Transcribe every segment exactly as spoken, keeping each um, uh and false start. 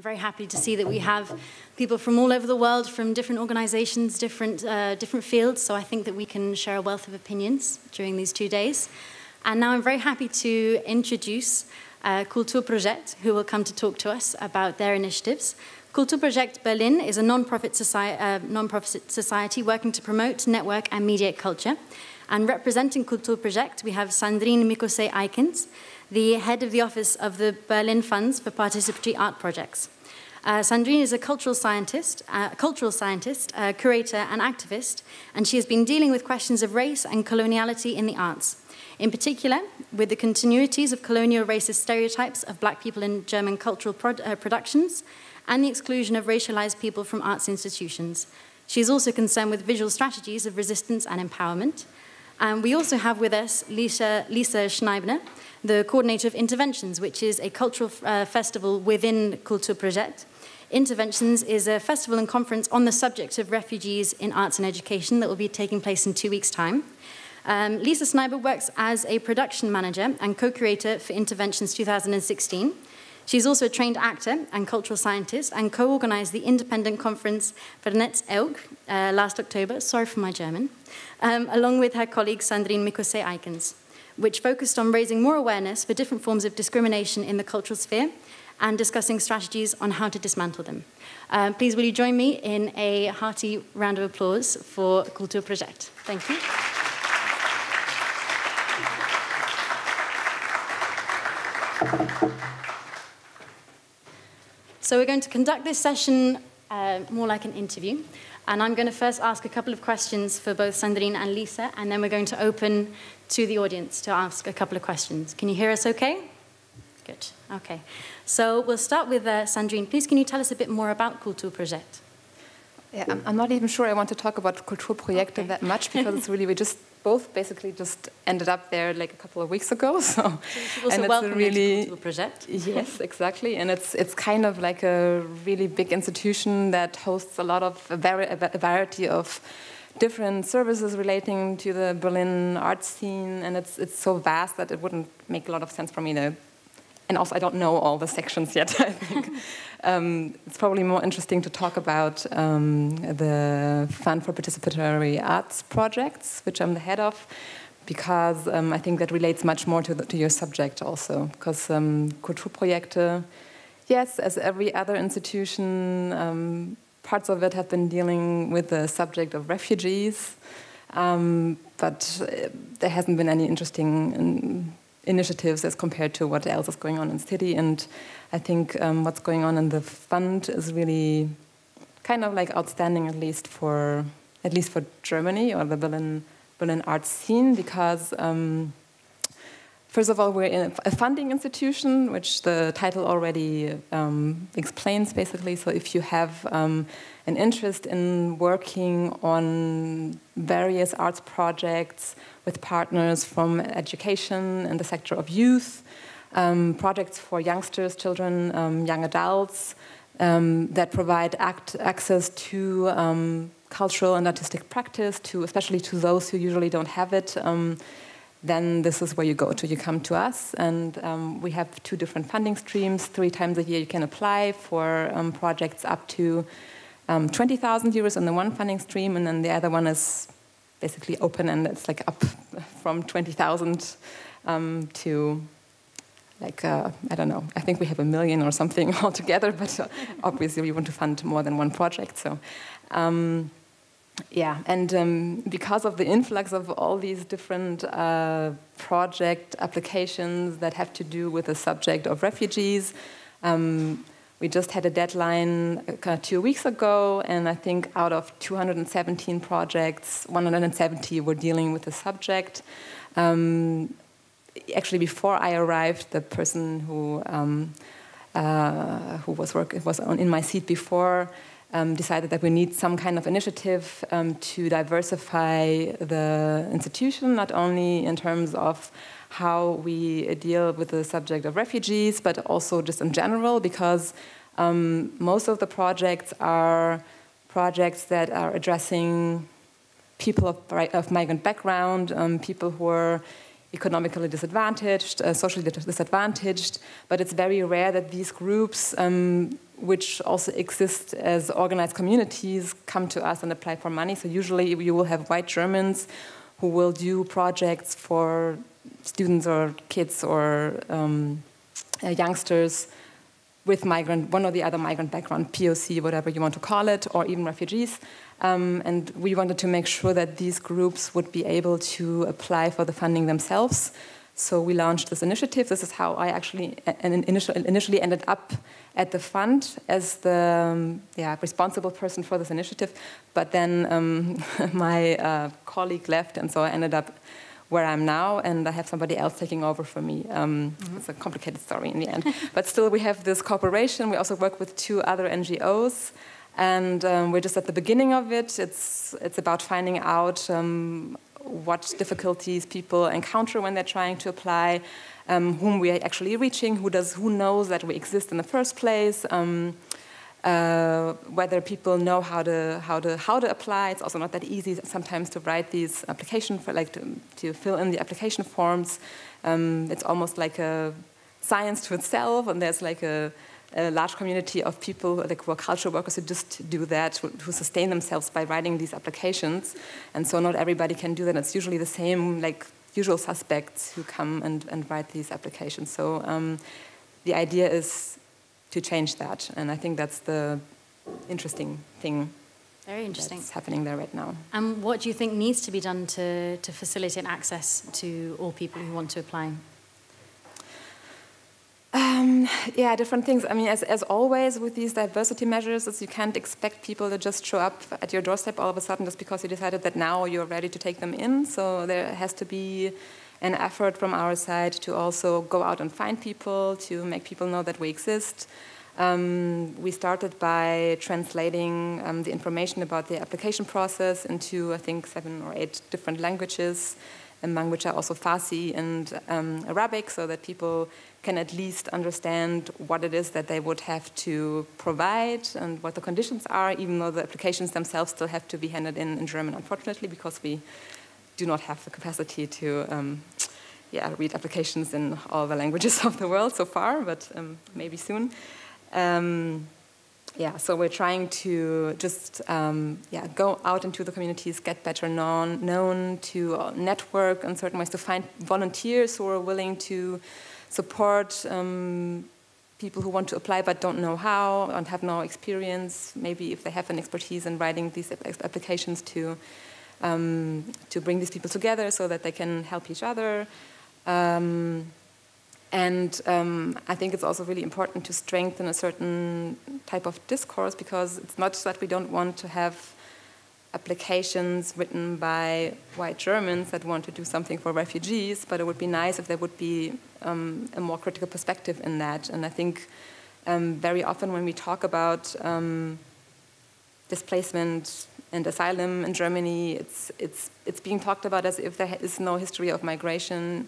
I'm very happy to see that we have people from all over the world, from different organizations, different, uh, different fields, so I think that we can share a wealth of opinions during these two days. And now I'm very happy to introduce uh, Kulturprojekt, who will come to talk to us about their initiatives. Kulturprojekt Berlin is a non-profit society, uh, non-profit society working to promote, network and mediate culture. And representing Kulturprojekt, we have Sandrine Micossé-Aikins, the head of the office of the Berlin Funds for Participatory Art Projects. Uh, Sandrine is a cultural scientist, uh, cultural scientist, uh, curator and activist, and she has been dealing with questions of race and coloniality in the arts, in particular with the continuities of colonial racist stereotypes of black people in German cultural prod uh, productions and the exclusion of racialized people from arts institutions. She is also concerned with visual strategies of resistance and empowerment. And we also have with us Lisa, Lisa Scheibner, the coordinator of Interventions, which is a cultural uh, festival within Kulturprojekt. Interventions is a festival and conference on the subject of refugees in arts and education that will be taking place in two weeks' time. Um, Lisa Scheibner works as a production manager and co-curator for Interventions two thousand sixteen. She's also a trained actor and cultural scientist and co-organized the independent conference Vernetzt Euch uh, last October, sorry for my German, um, along with her colleague Sandrine Micossé-Aikins, which focused on raising more awareness for different forms of discrimination in the cultural sphere and discussing strategies on how to dismantle them. Um, please will you join me in a hearty round of applause for Kulturprojekt. Thank you. So we're going to conduct this session uh, more like an interview. And I'm going to first ask a couple of questions for both Sandrine and Lisa, and then we're going to open to the audience to ask a couple of questions. Can you hear us okay? Good. Okay. So we'll start with uh, Sandrine. Please, can you tell us a bit more about Kulturprojekt? Yeah, I'm, I'm not even sure I want to talk about Kulturprojekt okay. that much, because it's really, we just both basically just ended up there like a couple of weeks ago. So, so you also and welcome it's a really to Kulturprojekt. Yes, exactly. And it's it's kind of like a really big institution that hosts a lot of a, vari a variety of different services relating to the Berlin art scene, and it's it's so vast that it wouldn't make a lot of sense for me to. And also, I don't know all the sections yet, I think. um, it's probably more interesting to talk about um, the Fund for Participatory Arts Projects, which I'm the head of, because um, I think that relates much more to, the, to your subject also. Because um, Kulturprojekte, yes, as every other institution, um, parts of it have been dealing with the subject of refugees, um, but there hasn't been any interesting in, initiatives as compared to what else is going on in the city. And I think um, what's going on in the fund is really kind of like outstanding, at least for at least for Germany or the Berlin, Berlin art scene, because um, first of all, we're in a funding institution, which the title already um, explains basically. So if you have um, an interest in working on various arts projects with partners from education and the sector of youth, um, projects for youngsters, children, um, young adults, um, that provide act access to um, cultural and artistic practice, to especially to those who usually don't have it, um, then this is where you go to. You come to us, and um, we have two different funding streams. Three times a year you can apply for um, projects up to um, twenty thousand euros on the one funding stream, and then the other one is basically open, and it's like up from twenty thousand um, to like, uh, I don't know, I think we have a million or something altogether, but uh, obviously we want to fund more than one project, so. Um, Yeah, and um, because of the influx of all these different uh, project applications that have to do with the subject of refugees, um, we just had a deadline uh, two weeks ago, and I think out of two hundred seventeen projects, one hundred seventy were dealing with the subject. Um, actually, before I arrived, the person who um, uh, who was work was on, in my seat before. Um, decided that we need some kind of initiative um, to diversify the institution, not only in terms of how we deal with the subject of refugees, but also just in general, because um, most of the projects are projects that are addressing people of, of migrant background, um, people who are economically disadvantaged, uh, socially disadvantaged, but it's very rare that these groups, um, which also exist as organized communities, come to us and apply for money. So usually you will have white Germans who will do projects for students or kids or um, uh, youngsters with migrant, one or the other migrant background, P O C, whatever you want to call it, or even refugees. Um, and we wanted to make sure that these groups would be able to apply for the funding themselves. So we launched this initiative. This is how I actually initially ended up at the fund as the um, yeah, responsible person for this initiative. But then um, my uh, colleague left, and so I ended up where I am now, and I have somebody else taking over for me. Um, mm-hmm. It's a complicated story in the end. But still, we have this cooperation. We also work with two other N G Os, and um, we're just at the beginning of it. It's, it's about finding out um, what difficulties people encounter when they're trying to apply, um, whom we are actually reaching, who, does, who knows that we exist in the first place, um, Uh, whether people know how to how to how to apply. It's also not that easy sometimes to write these application for like to, to fill in the application forms. Um, it's almost like a science to itself, and there's like a, a large community of people like who are cultural workers who just do that, who, who sustain themselves by writing these applications. And so not everybody can do that. It's usually the same like usual suspects who come and and write these applications. So um, the idea is to change that, and I think that's the interesting thing. Very interesting. That's happening there right now. And what do you think needs to be done to to facilitate access to all people who want to apply? Um, yeah, different things. I mean, as as always with these diversity measures, it's, you can't expect people to just show up at your doorstep all of a sudden just because you decided that now you're ready to take them in. So there has to be an effort from our side to also go out and find people, to make people know that we exist. Um, we started by translating um, the information about the application process into, I think, seven or eight different languages, among which are also Farsi and um, Arabic, so that people can at least understand what it is that they would have to provide and what the conditions are, even though the applications themselves still have to be handed in in German, unfortunately, because we do not have the capacity to um, yeah, read applications in all the languages of the world so far, but um, maybe soon. Um, yeah, so we're trying to just um, yeah, go out into the communities, get better known, known to network in certain ways, to find volunteers who are willing to support um, people who want to apply but don't know how and have no experience, maybe if they have an expertise in writing these applications to Um, to bring these people together so that they can help each other. Um, and um, I think it's also really important to strengthen a certain type of discourse, because it's not that we don't want to have applications written by white Germans that want to do something for refugees, but it would be nice if there would be um, a more critical perspective in that. And I think um, very often when we talk about um, displacement and asylum in Germany, it's, it's, it's being talked about as if there is no history of migration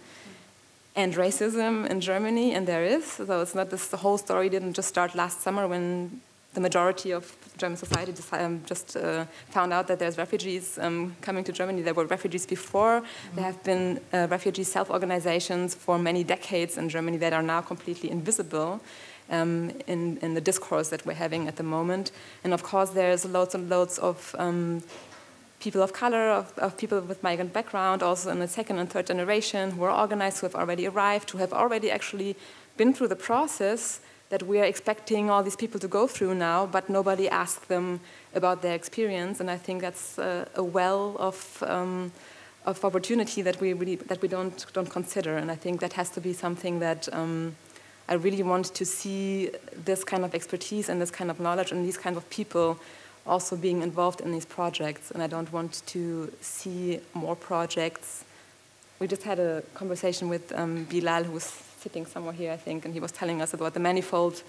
and racism in Germany, and there is. So it's not this, the whole story didn't just start last summer when the majority of German society just, um, just uh, found out that there's refugees um, coming to Germany. There were refugees before. Mm-hmm. There have been uh, refugee self-organizations for many decades in Germany that are now completely invisible Um, in, in the discourse that we're having at the moment. And of course there's loads and loads of um, people of color, of, of people with migrant background, also in the second and third generation, who are organized, who have already arrived, who have already actually been through the process that we are expecting all these people to go through now, but nobody asked them about their experience. And I think that's uh, a well of, um, of opportunity that we, really, that we don't, don't consider. And I think that has to be something that um, I really want to see, this kind of expertise and this kind of knowledge and these kind of people also being involved in these projects. And I don't want to see more projects. We just had a conversation with um, Bilal, who was sitting somewhere here, I think, and he was telling us about the manifold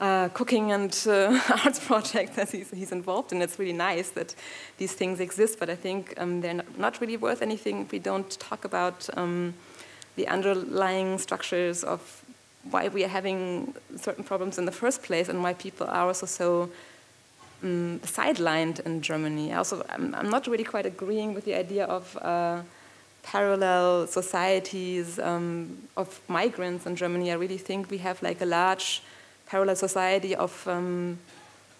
uh, cooking and uh, arts project that he's, he's involved in. It's really nice that these things exist, but I think um, they're not really worth anything if we don't talk about um, the underlying structures of why we are having certain problems in the first place, and why people are also so um, sidelined in Germany. Also, I'm, I'm not really quite agreeing with the idea of uh, parallel societies um, of migrants in Germany. I really think we have like a large parallel society of um,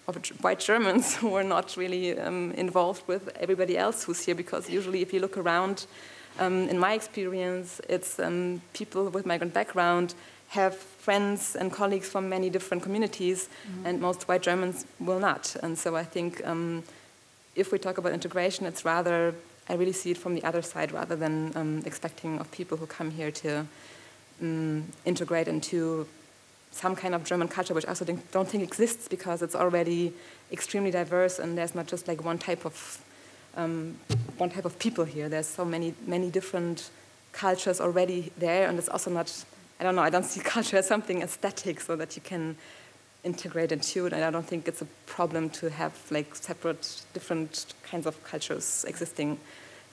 of white Germans who are not really um, involved with everybody else who's here, because usually if you look around, um, in my experience, it's um, people with migrant background have friends and colleagues from many different communities, mm-hmm. and most white Germans will not. And so I think um, if we talk about integration, it's rather, I really see it from the other side rather than um, expecting of people who come here to um, integrate into some kind of German culture, which I also think, don't think exists, because it's already extremely diverse, and there's not just like one type of um, one type of people here. There's so many many different cultures already there, and it's also not. I don't know. I don't see culture as something aesthetic, so that you can integrate into it. And I don't think it's a problem to have like separate, different kinds of cultures existing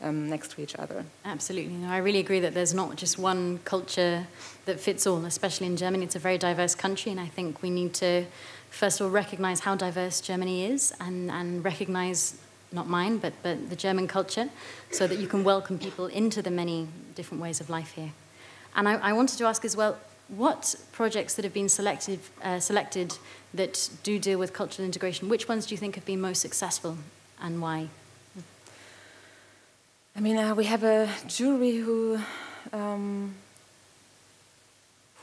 Um, next to each other. Absolutely. No, I really agree that there's not just one culture that fits all, especially in Germany. It's a very diverse country, and I think we need to, first of all, recognize how diverse Germany is, and, and recognize, not mine, but, but the German culture, so that you can welcome people into the many different ways of life here. And I, I wanted to ask as well, what projects that have been selected, uh, selected that do deal with cultural integration, which ones do you think have been most successful, and why? I mean, uh, we have a jury who um,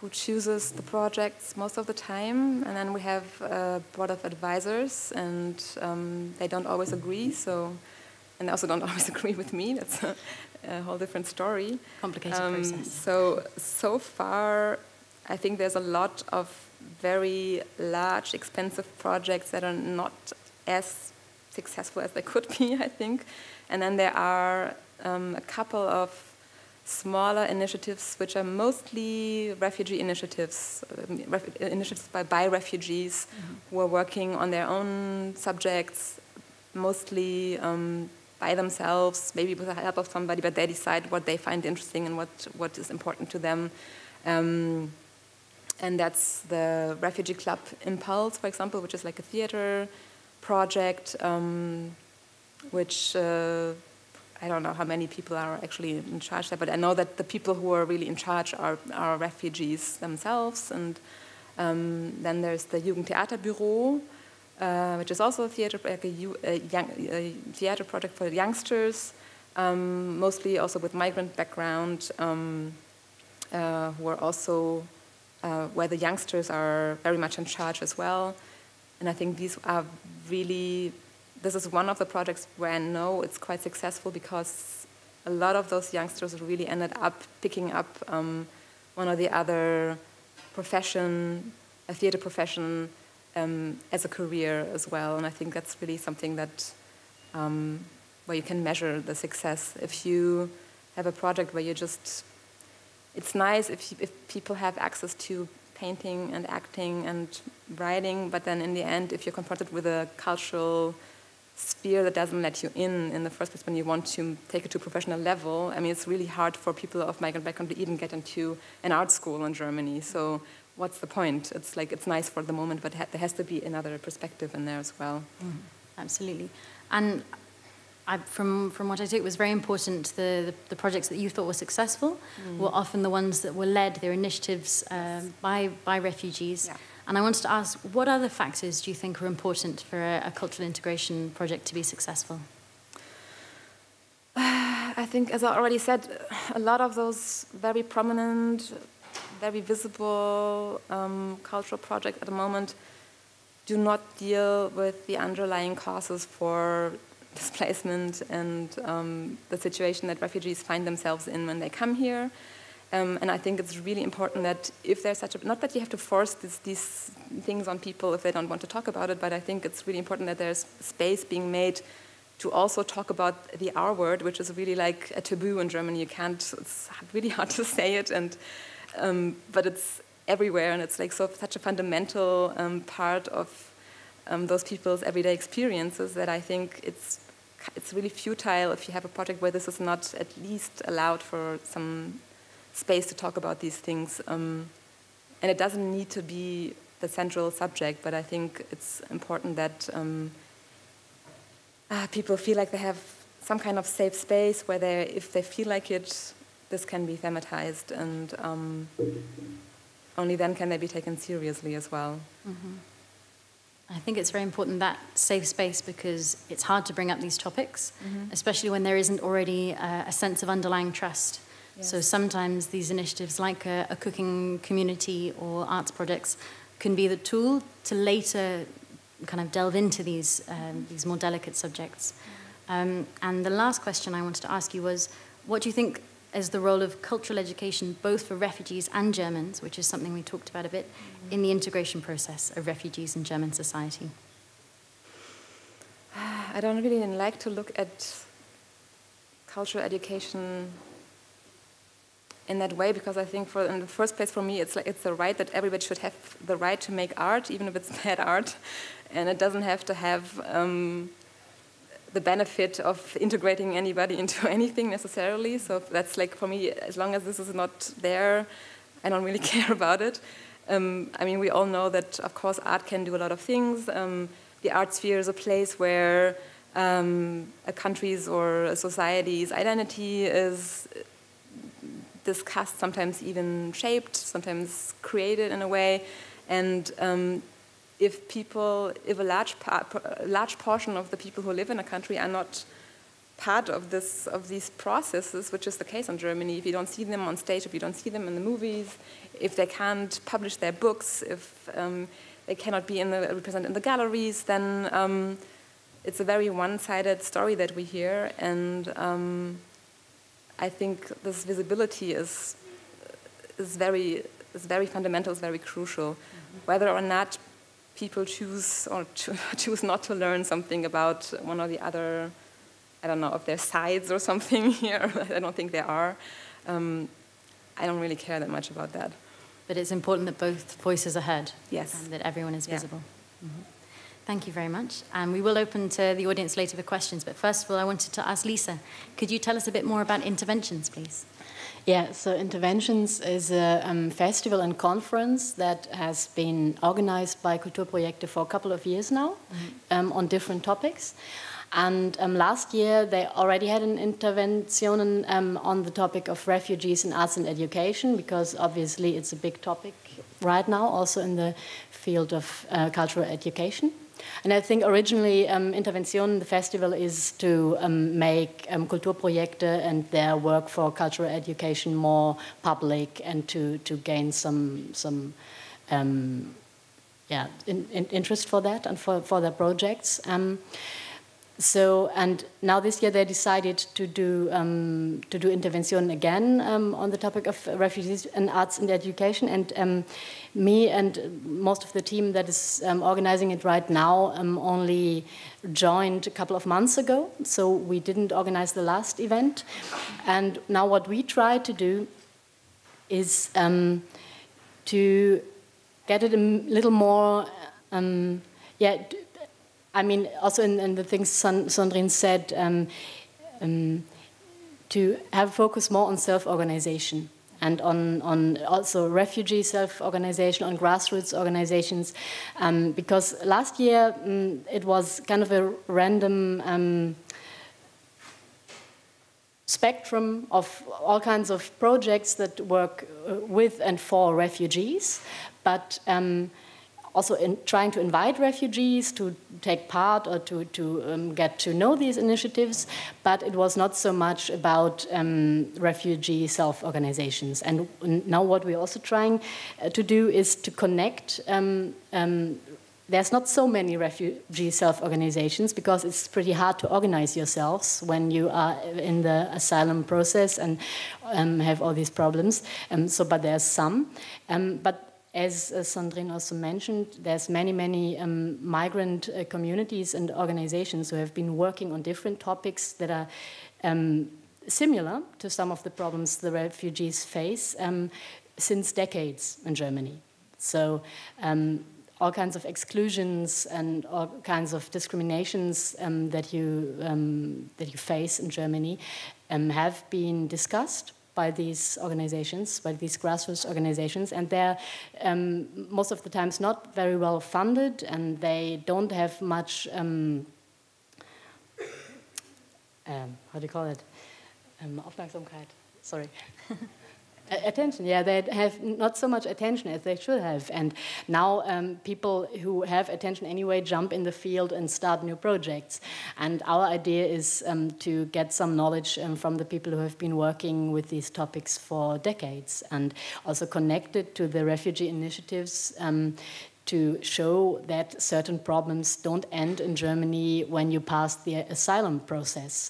who chooses the projects most of the time, and then we have a board of advisors, and um, they don't always agree. So, and they also don't always agree with me. That's a, a whole different story. Complicated um, process. So, so far, I think there's a lot of very large, expensive projects that are not as successful as they could be, I think. And then there are um, a couple of smaller initiatives, which are mostly refugee initiatives, um, ref initiatives by, by refugees, mm-hmm. who are working on their own subjects, mostly um, by themselves, maybe with the help of somebody, but they decide what they find interesting and what, what is important to them. Um, and that's the Refugee Club Impulse, for example, which is like a theater project, um, which uh, I don't know how many people are actually in charge there, but I know that the people who are really in charge are, are refugees themselves. And um, then there's the Jugendtheaterbüro, uh, which is also a theater, like a, a young, a theater project for youngsters, um, mostly also with migrant background, um, uh, who are also, uh, where the youngsters are very much in charge as well. And I think these are really, this is one of the projects where I know it's quite successful, because a lot of those youngsters really ended up picking up um, one or the other profession, a theater profession, um, as a career as well. And I think that's really something that, um, where you can measure the success. If you have a project where you just, it's nice if, you, if people have access to painting and acting and writing, but then in the end, if you're confronted with a cultural sphere that doesn't let you in in the first place when you want to take it to a professional level, I mean, it's really hard for people of migrant background to even get into an art school in Germany. So what's the point? It's like, it's nice for the moment, but ha there has to be another perspective in there as well. Mm-hmm. Absolutely. And I, from, from what I took, it was very important the, the, the projects that you thought were successful mm. were often the ones that were led, their initiatives um, by, by refugees. Yeah. And I wanted to ask, what other factors do you think are important for a, a cultural integration project to be successful? Uh, I think, as I already said, a lot of those very prominent, very visible um, cultural projects at the moment do not deal with the underlying causes for displacement and um, the situation that refugees find themselves in when they come here. Um, and I think it's really important that if there's such a... Not that you have to force this, these things on people if they don't want to talk about it, but I think it's really important that there's space being made to also talk about the R word, which is really like a taboo in Germany. You can't... It's really hard to say it, and um, but it's everywhere, and it's like so such a fundamental um, part of Um, those people's everyday experiences that I think it's it's really futile if you have a project where this is not at least allowed for some space to talk about these things. Um, and it doesn't need to be the central subject, but I think it's important that um, uh, people feel like they have some kind of safe space where they, if they feel like it, this can be thematized, and um, only then can they be taken seriously as well. Mm-hmm. I think it's very important, that safe space, because it's hard to bring up these topics, mm-hmm. especially when there isn't already a, a sense of underlying trust. Yes. So sometimes these initiatives, like a, a cooking community or arts projects, can be the tool to later kind of delve into these, um, these more delicate subjects. Um, and the last question I wanted to ask you was, what do you think is the role of cultural education, both for refugees and Germans, which is something we talked about a bit, mm-hmm. in the integration process of refugees in German society? I don't really like to look at cultural education in that way, because I think, for, in the first place, for me, it's like it's a right that everybody should have the right to make art, even if it's bad art, and it doesn't have to have um, the benefit of integrating anybody into anything necessarily. So that's like, for me, as long as this is not there, I don't really care about it. Um, I mean, we all know that, of course, art can do a lot of things. Um, the art sphere is a place where um, a country's or a society's identity is discussed, sometimes even shaped, sometimes created in a way. And um, if people, if a large, part, large portion of the people who live in a country are not part of, this, of these processes, which is the case in Germany, if you don't see them on stage, if you don't see them in the movies, if they can't publish their books, if um, they cannot be in the, represented in the galleries, then um, it's a very one-sided story that we hear. And um, I think this visibility is is very is very fundamental, is very crucial. Mm-hmm. Whether or not people choose or cho choose not to learn something about one or the other, I don't know if there's sides or something here. I don't think there are. Um, I don't really care that much about that. But it's important that both voices are heard. Yes. And that everyone is yeah. visible. Mm-hmm. Thank you very much. And um, we will open to the audience later for questions. But first of all, I wanted to ask Lisa, could you tell us a bit more about Interventions, please? Yeah, so Interventions is a um, festival and conference that has been organized by Kulturprojekt for a couple of years now, mm-hmm. um, on different topics. And um, last year, they already had an intervention um, on the topic of refugees in arts and education, because obviously it's a big topic right now, also in the field of uh, cultural education. And I think originally um, Intervention, the festival, is to um, make um, Kulturprojekte and their work for cultural education more public, and to, to gain some, some um, yeah, in, in interest for that and for, for their projects. Um, so, and now this year they decided to do, um, to do Intervention again um, on the topic of refugees and arts and education. And um, me and most of the team that is um, organizing it right now um, only joined a couple of months ago, so we didn't organize the last event. And now what we try to do is um, to get it a little more, um, yeah, I mean, also in, in the things Sandrine said, um, um, to have focus more on self-organization. And on, on also refugee self-organization, on grassroots organizations, um, because last year um, it was kind of a random um, spectrum of all kinds of projects that work with and for refugees, but um, also in trying to invite refugees to take part or to, to um, get to know these initiatives, but it was not so much about um, refugee self-organizations. And now what we're also trying to do is to connect um, um, there's not so many refugee self-organizations, because it's pretty hard to organize yourselves when you are in the asylum process and um, have all these problems. Um, so, but there's some. Um, but As uh, Sandrine also mentioned, there's many, many um, migrant uh, communities and organizations who have been working on different topics that are um, similar to some of the problems the refugees face um, since decades in Germany. So um, all kinds of exclusions and all kinds of discriminations um, that you, um, that you face in Germany um, have been discussed by these organizations, by these grassroots organizations, and they're um, most of the times not very well funded, and they don't have much um, um, how do you call it? Um, Aufmerksamkeit, sorry. Attention, yeah, they have not so much attention as they should have. And now um, people who have attention anyway jump in the field and start new projects. And our idea is um, to get some knowledge um, from the people who have been working with these topics for decades, and also connected to the refugee initiatives um, to show that certain problems don't end in Germany when you pass the asylum process,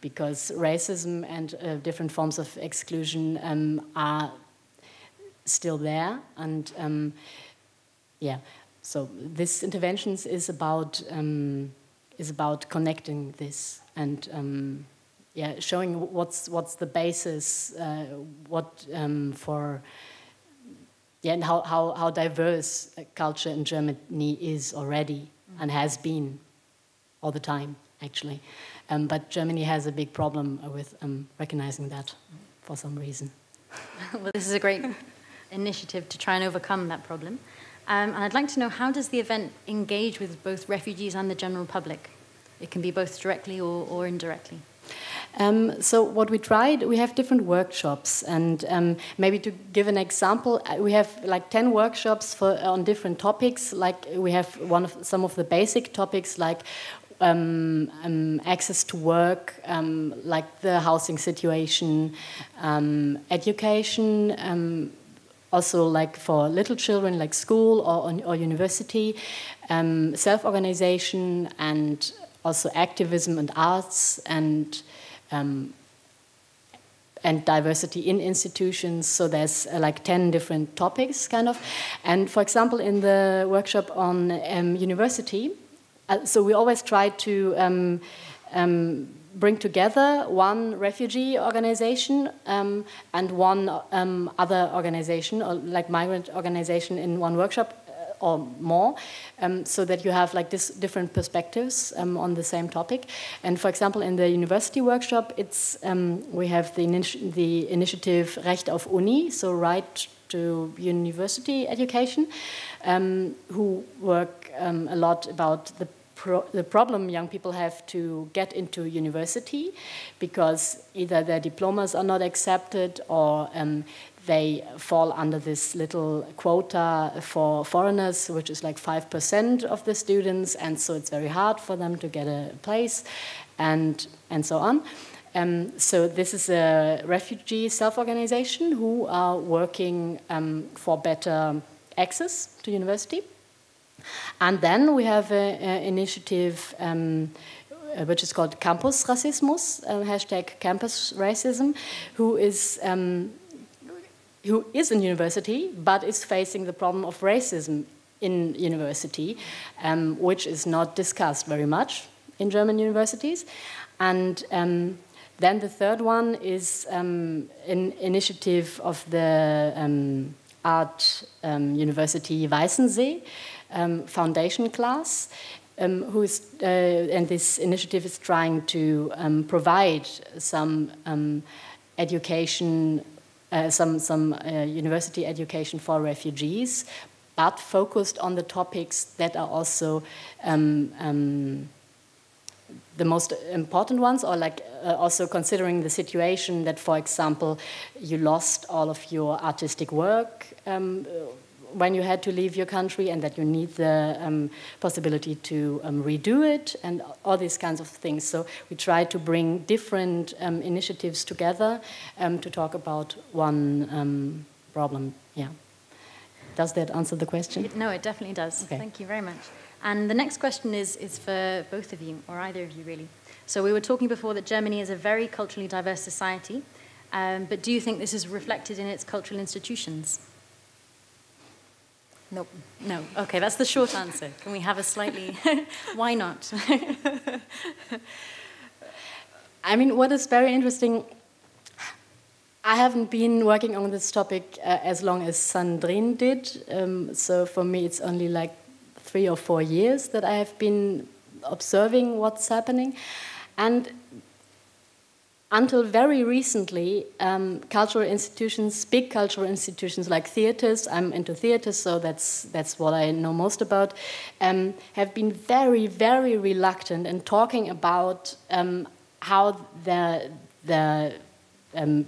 because racism and uh, different forms of exclusion um, are still there. And um, yeah, so this Interventions is about um, is about connecting this and um, yeah, showing what's what's the basis, uh, what um, for. Yeah, and how, how, how diverse culture in Germany is already and has been all the time, actually. Um, but Germany has a big problem with um, recognizing that for some reason. Well, this is a great initiative to try and overcome that problem. Um, and I'd like to know, how does the event engage with both refugees and the general public? It can be both directly or, or indirectly. Um, so what we tried, we have different workshops, and um, maybe to give an example, we have like ten workshops for, on different topics. Like we have one of some of the basic topics, like um, um, access to work, um, like the housing situation, um, education. Um, Also, like for little children, like school or, or university, um, self-organization, and also activism and arts, and um, and diversity in institutions. So there's uh, like ten different topics, kind of. And for example, in the workshop on um, university, uh, so we always try to um, um, bring together one refugee organization um, and one um, other organization, or like migrant organization, in one workshop uh, or more, um, so that you have like this different perspectives um, on the same topic. And for example, in the university workshop, it's um, we have the, initi the initiative Recht auf Uni, so right to university education, um, who work um, a lot about the the problem young people have to get into university, because either their diplomas are not accepted, or um, they fall under this little quota for foreigners, which is like five percent of the students, and so it's very hard for them to get a place, and, and so on. Um, so this is a refugee self-organization who are working um, for better access to university. And then we have an initiative um, which is called Campus Rassismus, uh, hashtag Campus Racism, who is, um, who is in university but is facing the problem of racism in university, um, which is not discussed very much in German universities. And um, then the third one is um, an initiative of the um, Art um, University Weissensee, Um, foundation class, um, who is, uh, and this initiative is trying to um, provide some um, education, uh, some, some uh, university education for refugees, but focused on the topics that are also um, um, the most important ones, or like uh, also considering the situation that, for example, you lost all of your artistic work um, when you had to leave your country, and that you need the um, possibility to um, redo it, and all these kinds of things. So we try to bring different um, initiatives together um, to talk about one um, problem. Yeah. Does that answer the question? No, it definitely does. Okay. Thank you very much. And the next question is, is for both of you, or either of you, really. So we were talking before that Germany is a very culturally diverse society, um, but do you think this is reflected in its cultural institutions? Nope. No. Okay, that's the short answer. Can we have a slightly... Why not? I mean, what is very interesting... I haven't been working on this topic uh, as long as Sandrine did. Um, so for me, it's only like three or four years that I have been observing what's happening. And until very recently, um, cultural institutions, big cultural institutions like theaters, I'm into theaters, so that's, that's what I know most about, um, have been very, very reluctant in talking about um, how the, the um,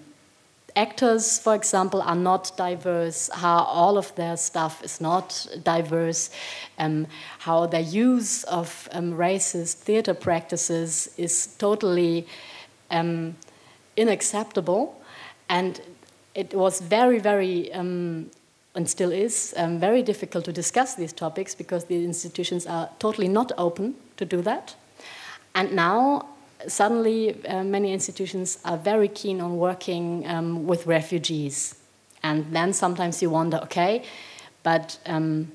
actors, for example, are not diverse, how all of their stuff is not diverse, um, how their use of um, racist theater practices is totally um, unacceptable. And it was very, very... Um, and still is, um, very difficult to discuss these topics because the institutions are totally not open to do that. And now, suddenly, uh, many institutions are very keen on working um, with refugees. And then sometimes you wonder, okay, but um,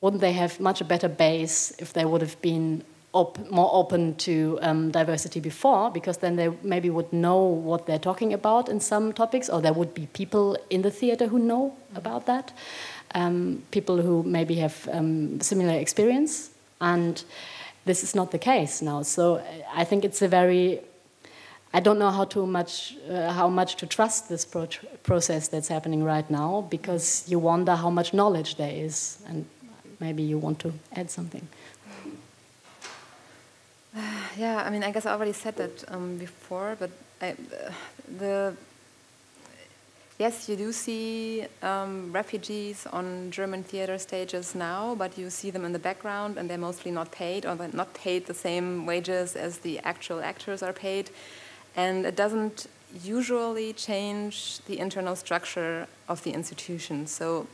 wouldn't they have much a better base if they would have been Op more open to um, diversity before, because then they maybe would know what they're talking about in some topics, or there would be people in the theater who know about that, um, people who maybe have um, similar experience, and this is not the case now. So I think it's a very, I don't know how too much, uh, how much to trust this pro process that's happening right now, because you wonder how much knowledge there is, and maybe you want to add something. Yeah, I mean, I guess I already said that um, before, but I, uh, the yes, you do see um, refugees on German theater stages now, but you see them in the background, and they're mostly not paid, or they're not paid the same wages as the actual actors are paid, and it doesn't usually change the internal structure of the institution. So,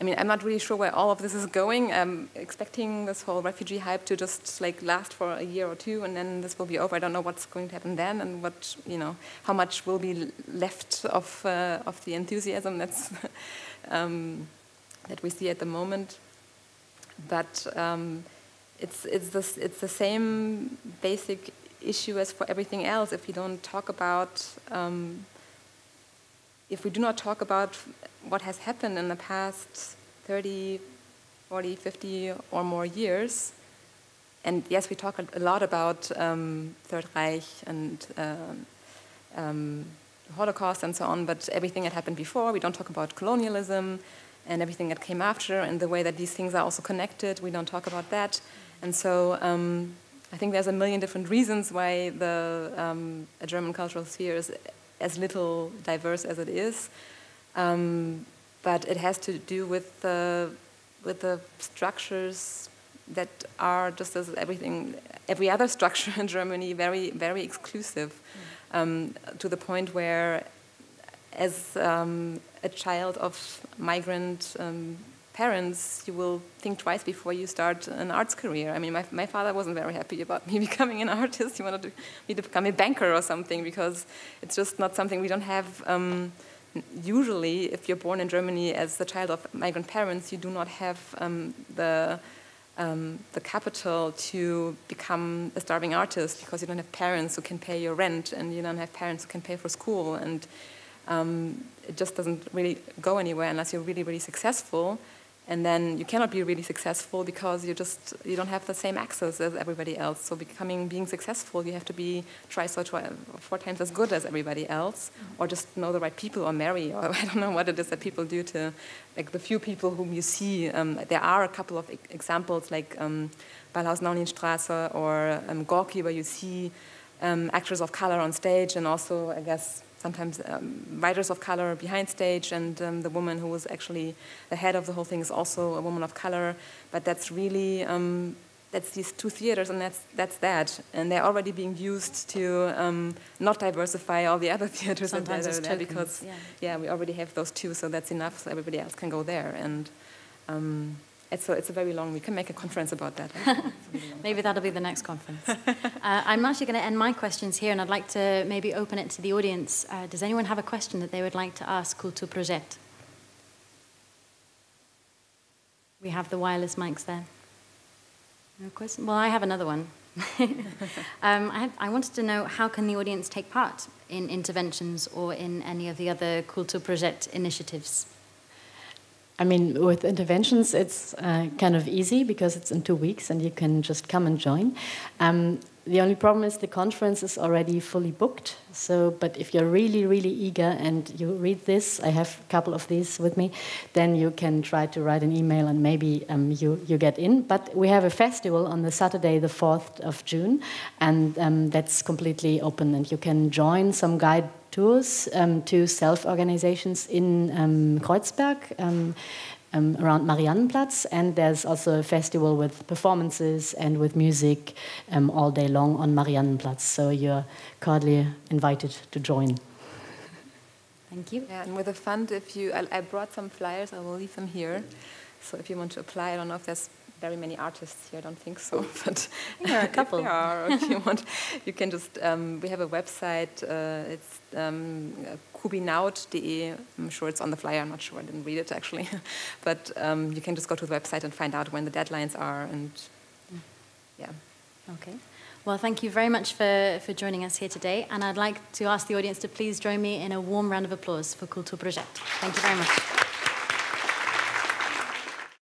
I mean, I'm not really sure where all of this is going. I'm expecting this whole refugee hype to just like last for a year or two, and then this will be over. I don't know what's going to happen then, and what you know, how much will be left of uh, of the enthusiasm that's um, that we see at the moment. But um, it's it's this it's the same basic issue as for everything else. If we don't talk about um, if we do not talk about what has happened in the past thirty, forty, fifty or more years, and yes, we talk a lot about um, Third Reich and uh, um, the Holocaust and so on, but everything that happened before, we don't talk about colonialism and everything that came after and the way that these things are also connected, we don't talk about that. And so um, I think there's a million different reasons why the um, German cultural sphere is as little diverse as it is. Um, but it has to do with the with the structures that are, just as everything, every other structure in Germany, very very exclusive, um, to the point where, as um, a child of migrant um, parents, you will think twice before you start an arts career. I mean, my my father wasn't very happy about me becoming an artist. He wanted to, me to become a banker or something, because it's just not something we don't have. Um, Usually, if you're born in Germany as the child of migrant parents, you do not have um, the, um, the capital to become a starving artist, because you don't have parents who can pay your rent, and you don't have parents who can pay for school, and um, it just doesn't really go anywhere unless you're really, really successful, and then you cannot be really successful because you just you don't have the same access as everybody else. So becoming being successful, you have to be try so try, four times as good as everybody else, or just know the right people, or marry, or I don't know what it is that people do to like the few people whom you see. Um, there are a couple of examples like um, Ballhaus Naunynstraße or um, Gorky, where you see um, actors of color on stage, and also I guess sometimes um, writers of color behind stage, and um, the woman who was actually the head of the whole thing is also a woman of color. But that's really, um, that's these two theaters, and that's, that's that. And they're already being used to um, not diversify all the other theaters that are there, because yeah. yeah, we already have those two, so that's enough, so everybody else can go there. And um, so it's a very long, we can make a conference about that. Maybe that'll be the next conference. uh, I'm actually going to end my questions here, and I'd like to maybe open it to the audience. Uh, does anyone have a question that they would like to ask Kulturprojekt? We have the wireless mics there. No question? Well, I have another one. um, I, had, I wanted to know, how can the audience take part in interventions or in any of the other Kulturprojekt initiatives? I mean, with interventions, it's uh, kind of easy because it's in two weeks and you can just come and join. Um, The only problem is the conference is already fully booked. So, but if you're really, really eager and you read this, I have a couple of these with me, then you can try to write an email and maybe um, you, you get in. But we have a festival on the Saturday, the fourth of June, and um, that's completely open. And you can join some guide tours um, to self-organizations in um, Kreuzberg, um, Um, around Mariannenplatz, and there's also a festival with performances and with music um, all day long on Mariannenplatz. So you're cordially invited to join. Thank you. Yeah, and with the fund, if you, I, I brought some flyers. I will leave them here. So if you want to apply, I don't know if there's very many artists here. I don't think so, but there are a couple. If there are, if you want, you can just. Um, we have a website. Uh, it's um, kubinaut dot de. I'm sure it's on the flyer. I'm not sure. I didn't read it actually, but um, you can just go to the website and find out when the deadlines are. And yeah. Okay. Well, thank you very much for for joining us here today. And I'd like to ask the audience to please join me in a warm round of applause for Kulturprojekt. Thank you very much.